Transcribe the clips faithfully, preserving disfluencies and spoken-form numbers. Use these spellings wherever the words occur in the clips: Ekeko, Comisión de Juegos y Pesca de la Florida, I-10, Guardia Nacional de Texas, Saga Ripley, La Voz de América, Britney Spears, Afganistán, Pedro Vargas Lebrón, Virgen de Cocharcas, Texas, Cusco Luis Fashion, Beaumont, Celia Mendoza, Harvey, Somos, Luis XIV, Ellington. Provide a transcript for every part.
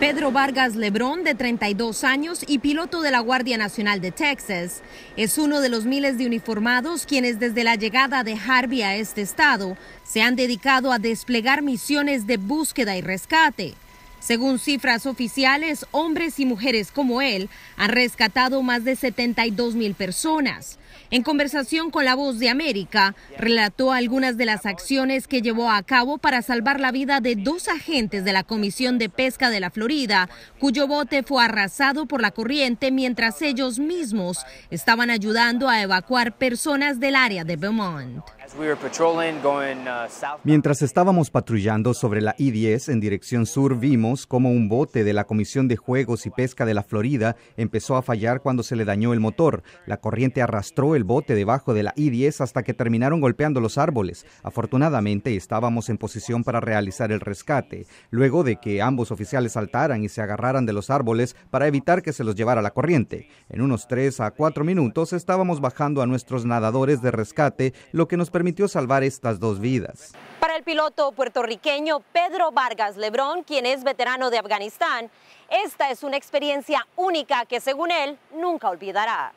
Pedro Vargas Lebrón, de treinta y dos años y piloto de la Guardia Nacional de Texas, es uno de los miles de uniformados quienes desde la llegada de Harvey a este estado se han dedicado a desplegar misiones de búsqueda y rescate. Según cifras oficiales, hombres y mujeres como él han rescatado más de setenta y dos mil personas. En conversación con La Voz de América, relató algunas de las acciones que llevó a cabo para salvar la vida de dos agentes de la Comisión de Pesca de la Florida, cuyo bote fue arrasado por la corriente mientras ellos mismos estaban ayudando a evacuar personas del área de Beaumont. Mientras estábamos patrullando sobre la I diez en dirección sur, vimos cómo un bote de la Comisión de Juegos y Pesca de la Florida empezó a fallar cuando se le dañó el motor. La corriente arrastró el bote debajo de la I diez hasta que terminaron golpeando los árboles. Afortunadamente, estábamos en posición para realizar el rescate, luego de que ambos oficiales saltaran y se agarraran de los árboles para evitar que se los llevara la corriente. En unos tres a cuatro minutos estábamos bajando a nuestros nadadores de rescate, lo que nos permitió salvar estas dos vidas. Para el piloto puertorriqueño Pedro Vargas Lebrón, quien es veterano de Afganistán, esta es una experiencia única que, según él, nunca olvidará.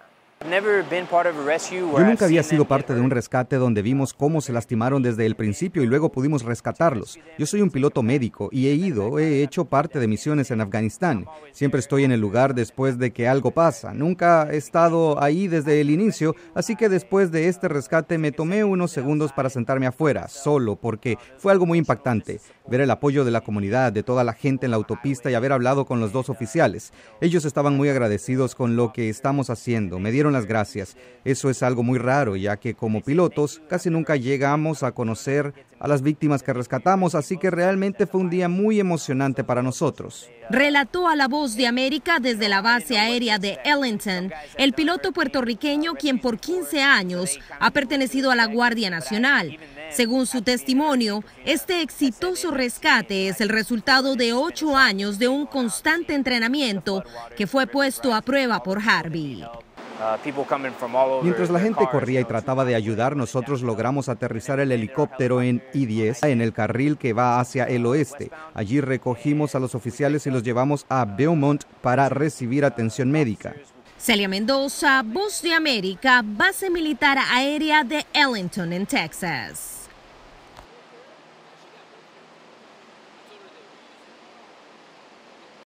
Yo nunca había sido parte de un rescate donde vimos cómo se lastimaron desde el principio y luego pudimos rescatarlos. Yo soy un piloto médico y he ido, he hecho parte de misiones en Afganistán. Siempre estoy en el lugar después de que algo pasa. Nunca he estado ahí desde el inicio, así que después de este rescate me tomé unos segundos para sentarme afuera, solo, porque fue algo muy impactante. Ver el apoyo de la comunidad, de toda la gente en la autopista y haber hablado con los dos oficiales. Ellos estaban muy agradecidos con lo que estamos haciendo. Me dieron las gracias. Eso es algo muy raro, ya que como pilotos casi nunca llegamos a conocer a las víctimas que rescatamos, así que realmente fue un día muy emocionante para nosotros. Relató a La Voz de América desde la base aérea de Ellington, el piloto puertorriqueño quien por quince años ha pertenecido a la Guardia Nacional. Según su testimonio, este exitoso rescate es el resultado de ocho años de un constante entrenamiento que fue puesto a prueba por Harvey. Mientras la gente corría y trataba de ayudar, nosotros logramos aterrizar el helicóptero en I diez, en el carril que va hacia el oeste. Allí recogimos a los oficiales y los llevamos a Beaumont para recibir atención médica. Celia Mendoza, Voz de América, base militar aérea de Ellington, en Texas.